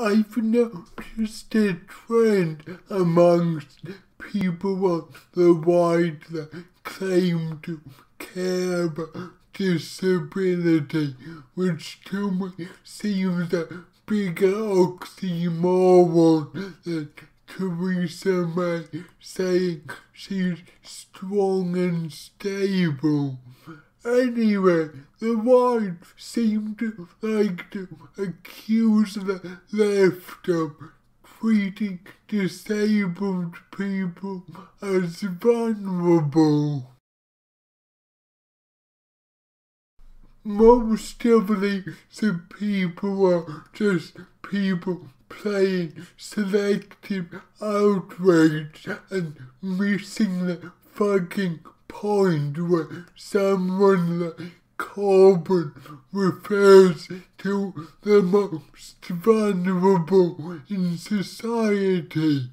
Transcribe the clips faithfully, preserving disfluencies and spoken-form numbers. I've noticed a trend amongst people on the right that claim to care about disability, which to me seems a bigger oxymoron than Theresa May saying she's strong and stable. Anyway, the right seem to like to accuse the left of treating disabled people as vulnerable. Most of these people are just people playing selective outrage and missing the fucking point where someone like Corbyn refers to the most vulnerable in society.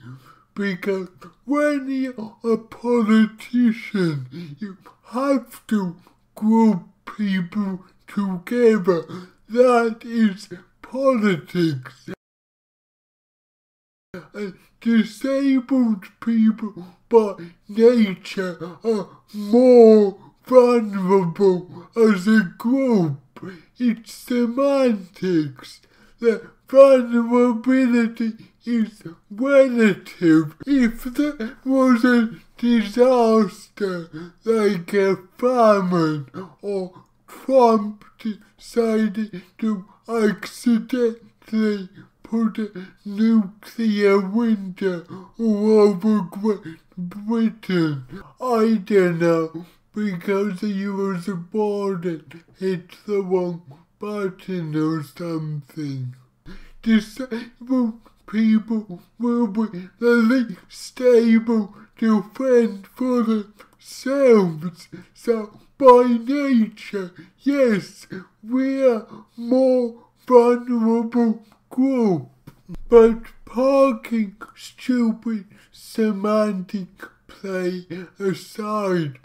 Because when you're a politician, you have to group people together. That is politics. And disabled people by nature are more vulnerable as a group. It's semantics. The vulnerability is relative. If there was a disaster like a famine or Trump decided to accidentally put a nuclear winter all over Great Britain, I don't know, because he was bored and hit the wrong button or something. Disabled people will be the least able to fend for themselves, so by nature, yes, we're more vulnerable group. But parking stupid semantic play aside,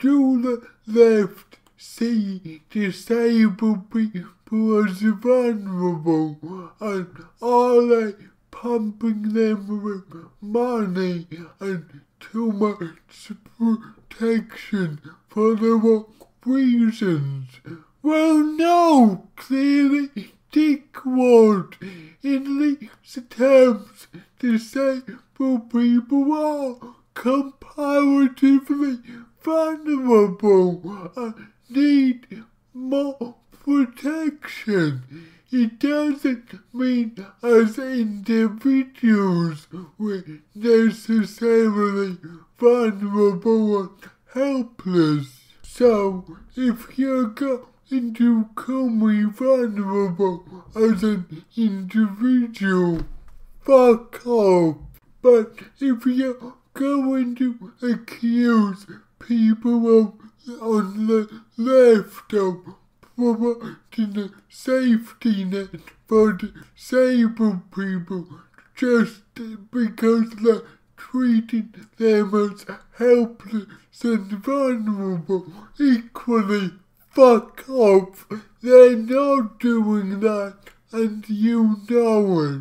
do the left see disabled people as vulnerable, and are they pumping them with money and too much protection for the wrong reasons? Well, no, clearly dickwad. In these terms, disabled people are comparatively vulnerable and need more protection. It doesn't mean as individuals we're necessarily vulnerable and helpless. So, if you're going to call me vulnerable as an individual, fuck off. But if you're going to accuse people of, on the left of providing a safety net for disabled people just because they're treating them as helpless and vulnerable, equally fuck off. They're not doing that, and you know it.